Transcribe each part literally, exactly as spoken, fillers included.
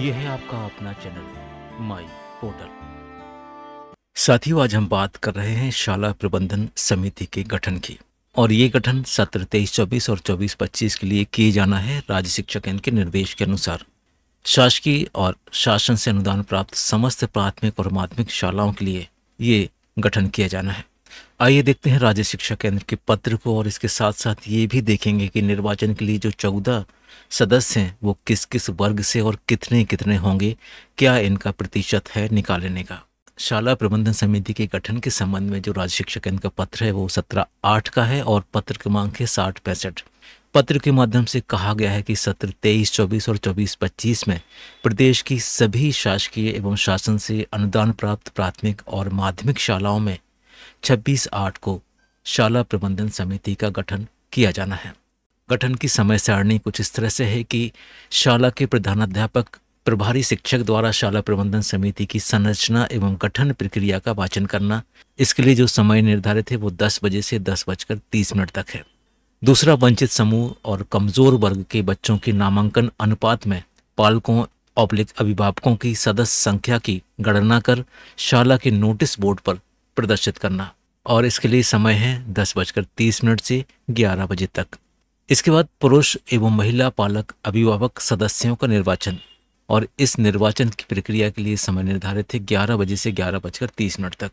यह है आपका अपना चैनल माई पोर्टल। साथियों, आज हम बात कर रहे हैं शाला प्रबंधन समिति के गठन की, और ये गठन सत्र तेईस चौबीस और चौबीस पच्चीस के लिए किए जाना है राज्य शिक्षा केंद्र के निर्देश के अनुसार। शासकीय और शासन से अनुदान प्राप्त समस्त प्राथमिक और माध्यमिक शालाओं के लिए ये गठन किया जाना है। आइए देखते हैं राज्य शिक्षा केंद्र के पत्र को, और इसके साथ साथ ये भी देखेंगे कि निर्वाचन के लिए जो चौदह सदस्य हैं वो किस किस वर्ग से और कितने कितने होंगे, क्या इनका प्रतिशत है निकालने का। शाला प्रबंधन समिति के गठन के संबंध में जो राज्य शिक्षा केंद्र का पत्र है वो सत्रह आठ का है और पत्र क्रमांक है साठ पैंसठ। पत्र के माध्यम से कहा गया है कि सत्र तेईस चौबीस और चौबीस पच्चीस में प्रदेश की सभी शासकीय एवं शासन से अनुदान प्राप्त प्राथमिक और माध्यमिक शालाओं में छब्बीस आठ को शाला प्रबंधन समिति का गठन किया जाना है। गठन की समय सारणी कुछ इस तरह से है कि शाला के प्रधानाध्यापक प्रभारी शिक्षक द्वारा शाला प्रबंधन समिति की संरचना एवं गठन प्रक्रिया का वाचन करना। इसके लिए जो समय निर्धारित है वो दस बजे से दस बजकर तीस मिनट तक है। दूसरा, वंचित समूह और कमजोर वर्ग के बच्चों के नामांकन अनुपात में पालकों औपलिक अभिभावकों की सदस्य संख्या की गणना कर शाला के नोटिस बोर्ड पर प्रदर्शित करना, और इसके लिए समय है दस बजकर तीस मिनट से ग्यारह बजे तक। इसके बाद पुरुष एवं महिला पालक अभिभावक सदस्यों का निर्वाचन, और इस निर्वाचन की प्रक्रिया के लिए समय निर्धारित है ग्यारह बजे से ग्यारह बजकर तीस मिनट तक।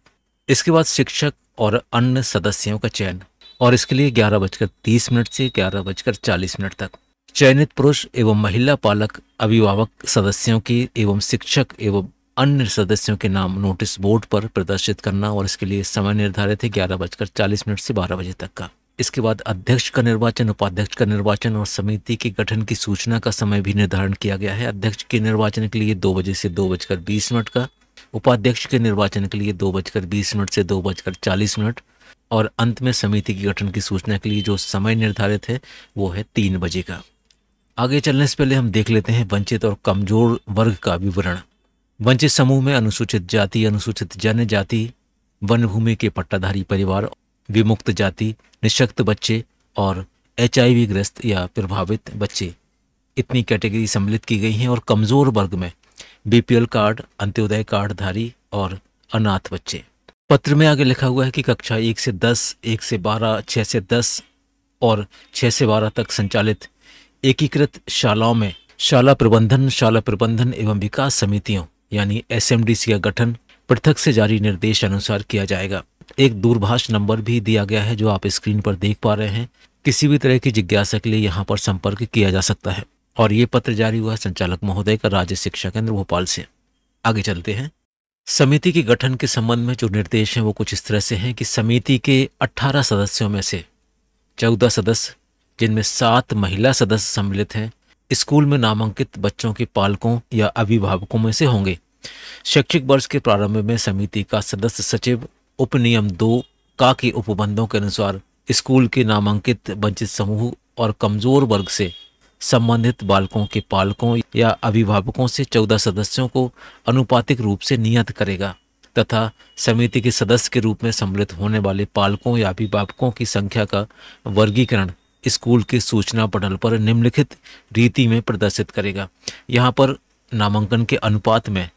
इसके बाद शिक्षक और अन्य सदस्यों का चयन, और इसके लिए ग्यारह बजकर तीस मिनट से ग्यारह बजकर चालीस मिनट तक। चयनित पुरुष एवं महिला पालक अभिभावक सदस्यों के एवं शिक्षक एवं अन्य सदस्यों के नाम नोटिस बोर्ड पर प्रदर्शित करना, और इसके लिए समय निर्धारित है ग्यारह बजकर चालीस मिनट से बारह बजे तक का। इसके बाद अध्यक्ष का निर्वाचन, उपाध्यक्ष का निर्वाचन और समिति के गठन की सूचना का समय भी निर्धारण किया गया है। अध्यक्ष के निर्वाचन के लिए दो बजे से दो बजकर बीस मिनट का, उपाध्यक्ष के निर्वाचन के लिए दो बजकर बीस मिनट से दो बजकर चालीस मिनट, और अंत में समिति के गठन की सूचना के लिए जो समय निर्धारित है वो है तीन बजे का। आगे चलने से पहले हम देख लेते हैं वंचित और कमजोर वर्ग का विवरण। वंचित समूह में अनुसूचित जाति, अनुसूचित जनजाति, वन भूमि के पट्टाधारी परिवार, विमुक्त जाति, निशक्त बच्चे और एचआईवी ग्रस्त या प्रभावित बच्चे, इतनी कैटेगरी सम्मिलित की गई हैं। और कमजोर वर्ग में बीपीएल कार्ड, अंत्योदय कार्ड धारी और अनाथ बच्चे। पत्र में आगे लिखा हुआ है कि कक्षा एक से दस, एक से बारह, छः से दस और छः से बारह तक संचालित एकीकृत शालाओं में शाला प्रबंधन, शाला प्रबंधन एवं विकास समितियों यानी एसएमडीसी का गठन पृथक से जारी निर्देश अनुसार किया जाएगा। एक दूरभाष नंबर भी दिया गया है जो आप स्क्रीन पर देख पा रहे हैं। किसी भी तरह की जिज्ञासा के लिए यहाँ पर संपर्क किया जा सकता है। और ये पत्र जारी हुआ है संचालक महोदय का, राज्य शिक्षा केंद्र भोपाल से। आगे चलते हैं। समिति के गठन के संबंध में जो निर्देश हैं वो कुछ इस तरह से हैं कि समिति के अट्ठारह सदस्यों में से चौदह सदस्य, जिनमें सात महिला सदस्य सम्मिलित हैं, स्कूल में नामांकित बच्चों के पालकों या अभिभावकों में से होंगे। शैक्षिक वर्ष के प्रारंभ में समिति का सदस्य सचिव उपनियम दो का के उपबंधों के अनुसार स्कूल के नामांकित वंचित समूह और कमजोर वर्ग से संबंधित बालकों के पालकों या अभिभावकों से चौदह सदस्यों को अनुपातिक रूप से नियत करेगा, तथा समिति के सदस्य के रूप में सम्मिलित होने वाले पालकों या अभिभावकों की संख्या का वर्गीकरण स्कूल के सूचना पटल पर निम्नलिखित रीति में प्रदर्शित करेगा। यहाँ पर नामांकन के अनुपात में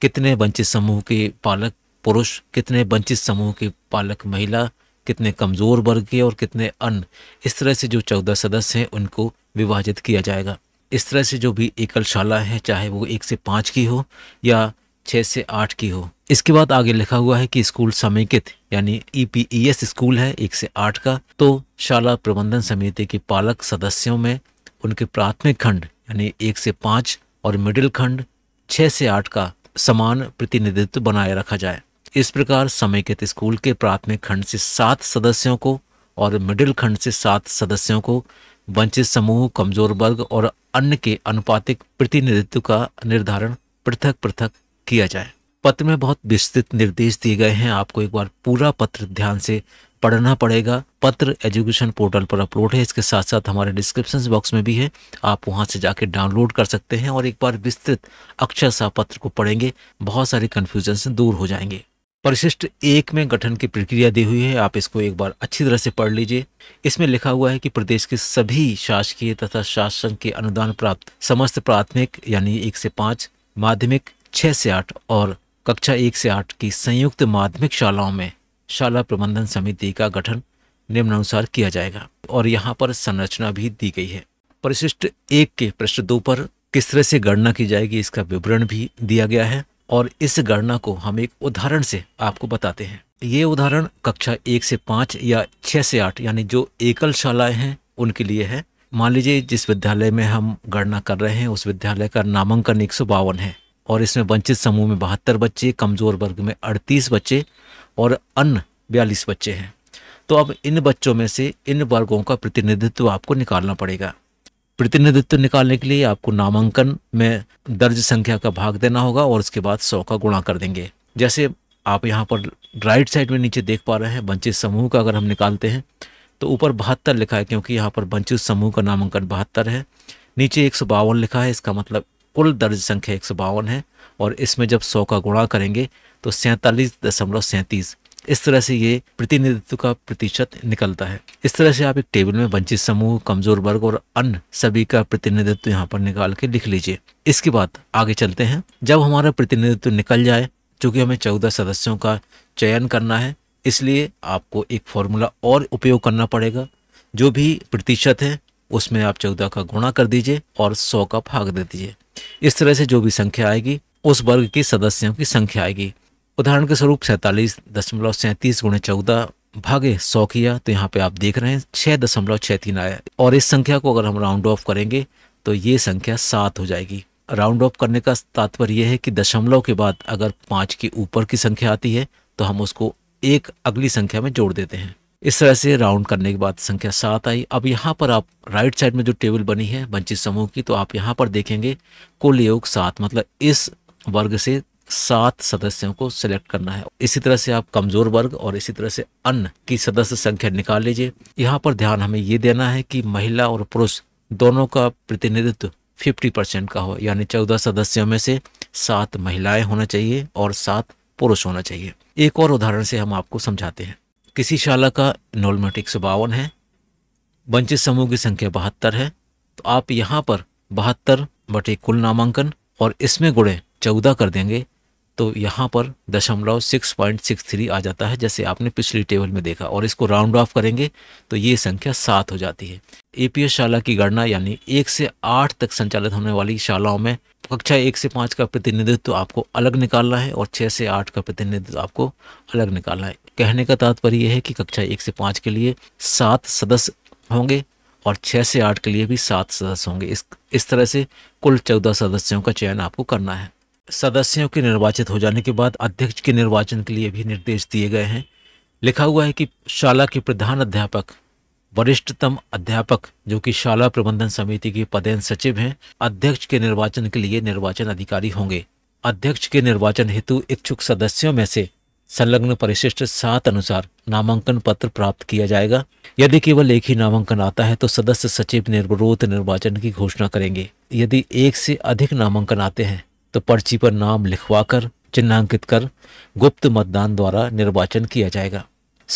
कितने वंचित समूह के पालक पुरुष, कितने वंचित समूह के पालक महिला, कितने कमजोर वर्ग के और कितने अन्य, इस तरह से जो चौदह सदस्य हैं उनको विभाजित किया जाएगा। इस तरह से जो भी एकल शाला है, चाहे वो एक से पाँच की हो या छः से आठ की हो। इसके बाद आगे लिखा हुआ है कि स्कूल समेकित यानी ईपीईएस स्कूल है एक से आठ का, तो शाला प्रबंधन समिति के पालक सदस्यों में उनके प्राथमिक खंड यानी एक से पाँच और मिडिल खंड छः से आठ का समान प्रतिनिधित्व बनाए रखा जाए। इस प्रकार समेकित स्कूल के प्राथमिक खंड से सात सदस्यों को और मिडिल खंड से सात सदस्यों को वंचित समूह, कमजोर वर्ग और अन्य के अनुपातिक प्रतिनिधित्व का निर्धारण पृथक पृथक किया जाए। पत्र में बहुत विस्तृत निर्देश दिए गए हैं, आपको एक बार पूरा पत्र ध्यान से पढ़ना पड़ेगा। पत्र एजुकेशन पोर्टल पर अपलोड है, इसके साथ साथ हमारे डिस्क्रिप्शन बॉक्स में भी है, आप वहां से जाके डाउनलोड कर सकते हैं और एक बार विस्तृत अक्षर सा पत्र को पढ़ेंगे, बहुत सारे कन्फ्यूजन से दूर हो जाएंगे। परिशिष्ट एक में गठन की प्रक्रिया दी हुई है। आप इसको एक बार अच्छी तरह से पढ़ लीजिए। इसमें लिखा हुआ है कि प्रदेश के सभी शासकीय तथा शासन के अनुदान प्राप्त समस्त प्राथमिक यानी एक से पाँच, माध्यमिक छः से आठ और कक्षा एक से आठ की संयुक्त माध्यमिक शालाओं में शाला प्रबंधन समिति का गठन निम्नानुसार किया जाएगा। और यहाँ पर संरचना भी दी गई है। परिशिष्ट एक के पृष्ठ दो पर किस तरह से गणना की जाएगी इसका विवरण भी दिया गया है और इस गणना को हम एक उदाहरण से आपको बताते हैं। ये उदाहरण कक्षा एक से पाँच या छः से आठ यानी जो एकल शालाएं हैं उनके लिए है। मान लीजिए जिस विद्यालय में हम गणना कर रहे हैं उस विद्यालय का नामांकन एक सौ बावन है और इसमें वंचित समूह में बहत्तर बच्चे, कमजोर वर्ग में अड़तीस बच्चे और अन्य बयालीस बच्चे हैं। तो अब इन बच्चों में से इन वर्गों का प्रतिनिधित्व आपको निकालना पड़ेगा। प्रतिनिधित्व निकालने के लिए आपको नामांकन में दर्ज संख्या का भाग देना होगा और उसके बाद सौ का गुणा कर देंगे। जैसे आप यहाँ पर राइट साइड में नीचे देख पा रहे हैं, वंचित समूह का अगर हम निकालते हैं तो ऊपर बहत्तर लिखा है क्योंकि यहाँ पर वंचित समूह का नामांकन बहत्तर है। नीचे एक सौ बावन लिखा है, इसका मतलब कुल दर्ज संख्या एक सौ बावन है और इसमें जब सौ का गुणा करेंगे तो सैंतालीस दशमलव सैंतीस। इस तरह से ये प्रतिनिधित्व का प्रतिशत निकलता है। इस तरह से आप एक टेबल में वंचित समूह, कमजोर वर्ग और अन्य सभी का प्रतिनिधित्व यहाँ पर निकाल के लिख लीजिए। इसके बाद आगे चलते हैं। जब हमारा प्रतिनिधित्व निकल जाए, चूँकि हमें चौदह सदस्यों का चयन करना है, इसलिए आपको एक फॉर्मूला और उपयोग करना पड़ेगा। जो भी प्रतिशत है उसमें आप चौदह का गुणा कर दीजिए और सौ का भाग दे दीजिए। इस तरह से जो भी संख्या आएगी उस वर्ग के सदस्यों की संख्या आएगी। उदाहरण के स्वरूप सैंतालीस दशमलव सैंतीस गुणे चौदह भागे सौ किया तो यहाँ पे आप देख रहे हैं छः दशमलव छः तीन आया और इस संख्या को अगर हम राउंड ऑफ करेंगे तो ये संख्या सात हो जाएगी। राउंड ऑफ करने का तात्पर्य यह है कि दशमलव के बाद अगर पाँच के ऊपर की संख्या आती है तो हम उसको एक अगली संख्या में जोड़ देते हैं। इस तरह से राउंड करने के बाद संख्या सात आई। अब यहाँ पर आप राइट साइड में जो टेबल बनी है वंचित समूह की, तो आप यहाँ पर देखेंगे कुल योग सात, मतलब इस वर्ग से सात सदस्यों को सिलेक्ट करना है। इसी तरह से आप कमजोर वर्ग और इसी तरह से अन्य की सदस्य संख्या निकाल लीजिए। यहाँ पर ध्यान हमें ये देना है कि महिला और पुरुष दोनों का प्रतिनिधित्व पचास परसेंट का हो, यानी चौदह सदस्यों में से सात महिलाएं होना चाहिए और सात पुरुष होना चाहिए। एक और उदाहरण से हम आपको समझाते हैं। किसी शाला का एनरोलमेंट एक सौ बावन है, वंचित समूह की संख्या बहत्तर है, तो आप यहाँ पर बहत्तर बटे कुल नामांकन और इसमें गुणे चौदह कर देंगे तो यहाँ पर दशमलव सिक्स पॉइंट सिक्स थ्री आ जाता है, जैसे आपने पिछली टेबल में देखा। और इसको राउंड ऑफ करेंगे तो ये संख्या सात हो जाती है। एपीएस शाला की गणना यानी एक से आठ तक संचालित होने वाली शालाओं में कक्षा एक से पाँच का प्रतिनिधित्व आपको अलग निकालना है और छः से आठ का प्रतिनिधित्व आपको अलग निकालना है। कहने का तात्पर्य यह है कि कक्षा एक से पाँच के लिए सात सदस्य होंगे और छः से आठ के लिए भी सात सदस्य होंगे। इस इस तरह से कुल चौदह सदस्यों का चयन आपको करना है। सदस्यों के निर्वाचित हो जाने के बाद अध्यक्ष के निर्वाचन के लिए भी निर्देश दिए गए हैं। लिखा हुआ है कि शाला के प्रधान अध्यापक, वरिष्ठतम अध्यापक जो कि शाला प्रबंधन समिति के पदेन सचिव हैं, अध्यक्ष के निर्वाचन के लिए निर्वाचन अधिकारी होंगे। अध्यक्ष के निर्वाचन हेतु इच्छुक सदस्यों में से संलग्न परिशिष्ट सात अनुसार नामांकन पत्र प्राप्त किया जाएगा। यदि केवल एक ही नामांकन आता है तो सदस्य सचिव निर्विरोध निर्वाचन की घोषणा करेंगे। यदि एक से अधिक नामांकन आते हैं तो पर्ची पर नाम लिखवाकर चिन्हांकित कर गुप्त मतदान द्वारा निर्वाचन किया जाएगा।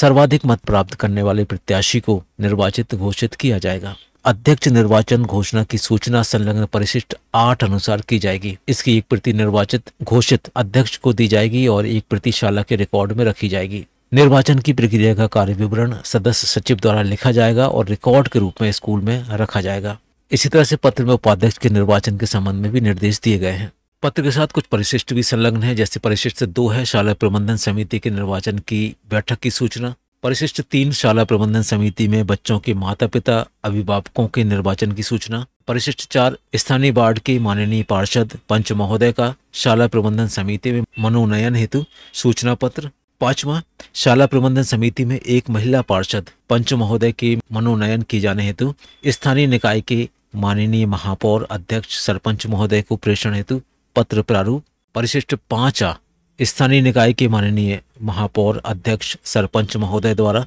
सर्वाधिक मत प्राप्त करने वाले प्रत्याशी को निर्वाचित घोषित किया जाएगा। अध्यक्ष निर्वाचन घोषणा की सूचना संलग्न परिशिष्ट आठ अनुसार की जाएगी। इसकी एक प्रति निर्वाचित घोषित अध्यक्ष को दी जाएगी और एक प्रति शाला के रिकॉर्ड में रखी जाएगी। निर्वाचन की प्रक्रिया का कार्य विवरण सदस्य सचिव द्वारा लिखा जाएगा और रिकॉर्ड के रूप में स्कूल में रखा जाएगा। इसी तरह से पत्र में उपाध्यक्ष के निर्वाचन के संबंध में भी निर्देश दिए गए हैं। पत्र के साथ कुछ परिशिष्ट भी संलग्न है, जैसे परिशिष्ट दो है शाला प्रबंधन समिति के निर्वाचन की बैठक की सूचना। परिशिष्ट तीन शाला प्रबंधन समिति में बच्चों के माता पिता अभिभावकों के निर्वाचन की सूचना। परिशिष्ट चार स्थानीय वार्ड के माननीय पार्षद पंच महोदय का शाला प्रबंधन समिति में मनोनयन हेतु सूचना पत्र। पांचवा, शाला प्रबंधन समिति में एक महिला पार्षद पंच महोदय के मनोनयन किए जाने हेतु स्थानीय निकाय के माननीय महापौर अध्यक्ष सरपंच महोदय को प्रेषण हेतु पत्र प्रारूप। परिशिष्ट पांचा, स्थानीय निकाय के माननीय महापौर अध्यक्ष सरपंच महोदय द्वारा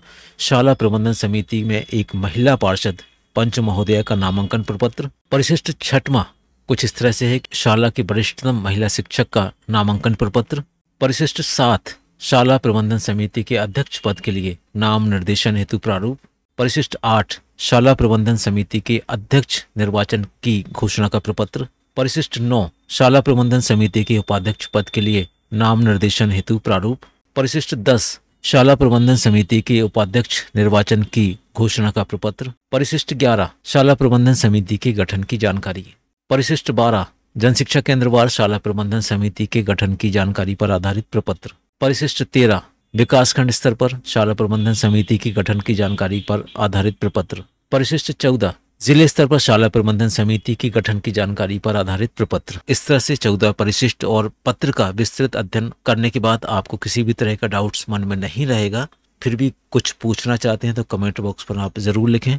शाला प्रबंधन समिति में एक महिला पार्षद पंच महोदय का नामांकन प्रपत्र। परिशिष्ट छठवां कुछ इस तरह से है, शाला की वरिष्ठतम महिला शिक्षक का नामांकन प्रपत्र। परिशिष्ट सात शाला प्रबंधन समिति के अध्यक्ष पद के लिए नाम निर्देशन हेतु प्रारूप। परिशिष्ट आठ शाला प्रबंधन समिति के अध्यक्ष निर्वाचन की घोषणा का प्रपत्र। परिशिष्ट नौ शाला प्रबंधन समिति के उपाध्यक्ष पद के लिए नाम निर्देशन हेतु प्रारूप। परिशिष्ट दस शाला प्रबंधन समिति के उपाध्यक्ष निर्वाचन की घोषणा का प्रपत्र। परिशिष्ट ग्यारह शाला प्रबंधन समिति के गठन की जानकारी। परिशिष्ट बारह जनशिक्षा केंद्रवार शाला प्रबंधन समिति के गठन की जानकारी पर आधारित प्रपत्र। परिशिष्ट तेरह विकासखंड स्तर पर शाला प्रबंधन समिति के गठन की जानकारी पर आधारित प्रपत्र। परिशिष्ट चौदह जिले स्तर पर शाला प्रबंधन समिति के गठन की जानकारी पर आधारित प्रपत्र। इस तरह से चौदह परिशिष्ट और पत्र का विस्तृत अध्ययन करने के बाद आपको किसी भी तरह का डाउट्स मन में नहीं रहेगा। फिर भी कुछ पूछना चाहते हैं तो कमेंट बॉक्स पर आप जरूर लिखें।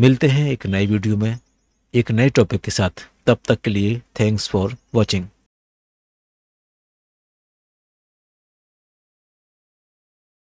मिलते हैं एक नई वीडियो में एक नए टॉपिक के साथ। तब तक के लिए थैंक्स फॉर वॉचिंग।